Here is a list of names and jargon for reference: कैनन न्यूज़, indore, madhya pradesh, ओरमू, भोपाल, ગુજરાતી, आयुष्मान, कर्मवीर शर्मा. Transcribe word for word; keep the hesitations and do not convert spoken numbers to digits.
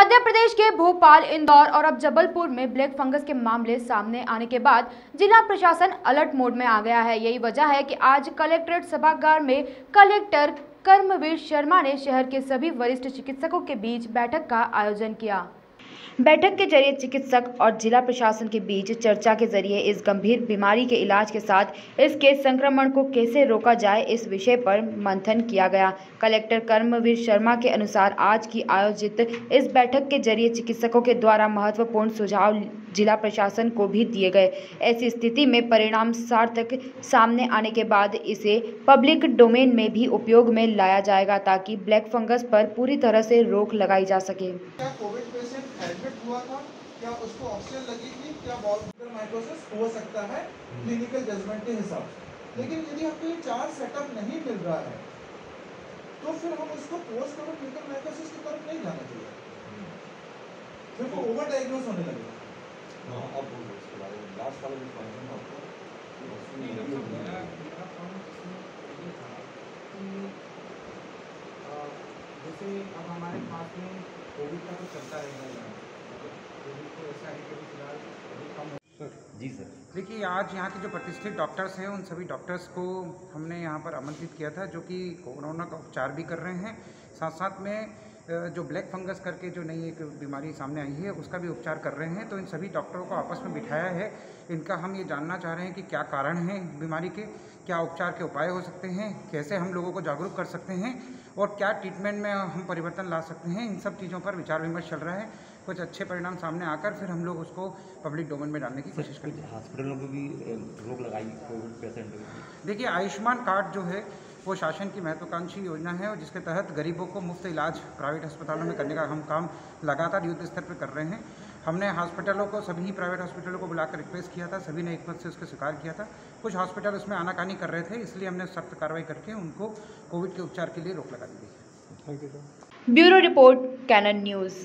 मध्य प्रदेश के भोपाल, इंदौर और अब जबलपुर में ब्लैक फंगस के मामले सामने आने के बाद जिला प्रशासन अलर्ट मोड में आ गया है। यही वजह है कि आज कलेक्ट्रेट सभागार में कलेक्टर कर्मवीर शर्मा ने शहर के सभी वरिष्ठ चिकित्सकों के बीच बैठक का आयोजन किया। बैठक के जरिए चिकित्सक और जिला प्रशासन के बीच चर्चा के जरिए इस गंभीर बीमारी के इलाज के साथ इसके संक्रमण को कैसे रोका जाए, इस विषय पर मंथन किया गया। कलेक्टर कर्मवीर शर्मा के अनुसार आज की आयोजित इस बैठक के जरिए चिकित्सकों के द्वारा महत्वपूर्ण सुझाव जिला प्रशासन को भी दिए गए। ऐसी स्थिति में परिणाम सार्थक सामने आने के बाद इसे पब्लिक डोमेन में भी उपयोग में लाया जाएगा ताकि ब्लैक फंगस पर पूरी तरह से रोक लगाई जा सके। हुआ था क्या उसको ऑक्सीजन लगी थी, क्या बॉल्बियर माइटोसिस हो सकता है क्लिनिकल जजमेंट के हिसाब से, लेकिन यदि हमको ये चार सेटअप नहीं मिल रहा है तो फिर हम उसको पोस्ट क्लिनिकल माइटोसिस की तरफ नहीं जाना चाहिए, फिर वो ओवर डायग्नोस होने लगेगा। जैसे अब हमारे पास में कोविड का तो चलता रहेगा, जी सर। देखिए, आज यहाँ के जो प्रतिष्ठित डॉक्टर्स हैं उन सभी डॉक्टर्स को हमने यहाँ पर आमंत्रित किया था जो कि कोरोना का उपचार भी कर रहे हैं, साथ साथ में जो ब्लैक फंगस करके जो नई एक बीमारी सामने आई है उसका भी उपचार कर रहे हैं। तो इन सभी डॉक्टरों को आपस में बिठाया है। इनका हम ये जानना चाह रहे हैं कि क्या कारण हैं बीमारी के, क्या उपचार के उपाय हो सकते हैं, कैसे हम लोगों को जागरूक कर सकते हैं और क्या ट्रीटमेंट में हम परिवर्तन ला सकते हैं। इन सब चीज़ों पर विचार विमर्श चल रहा है। कुछ अच्छे परिणाम सामने आकर फिर हम लोग उसको पब्लिक डोमेन में डालने की कोशिश करेंगे। हॉस्पिटलों को भी रोक लगाई कोविड पेशेंट। देखिए, आयुष्मान कार्ड जो है वो शासन की महत्वाकांक्षी योजना है और जिसके तहत गरीबों को मुफ्त इलाज प्राइवेट अस्पतालों में करने का हम काम लगातार युद्ध स्तर पर कर रहे हैं। हमने हॉस्पिटलों को, सभी प्राइवेट हॉस्पिटलों को बुलाकर रिक्वेस्ट किया था, सभी ने एक मत से उसको स्वीकार किया था। कुछ हॉस्पिटल उसमें आनाकानी कर रहे थे, इसलिए हमने सख्त कार्रवाई करके उनको कोविड के उपचार के लिए रोक लगा दी। Thank you sir. Bureau report, कैनन न्यूज़।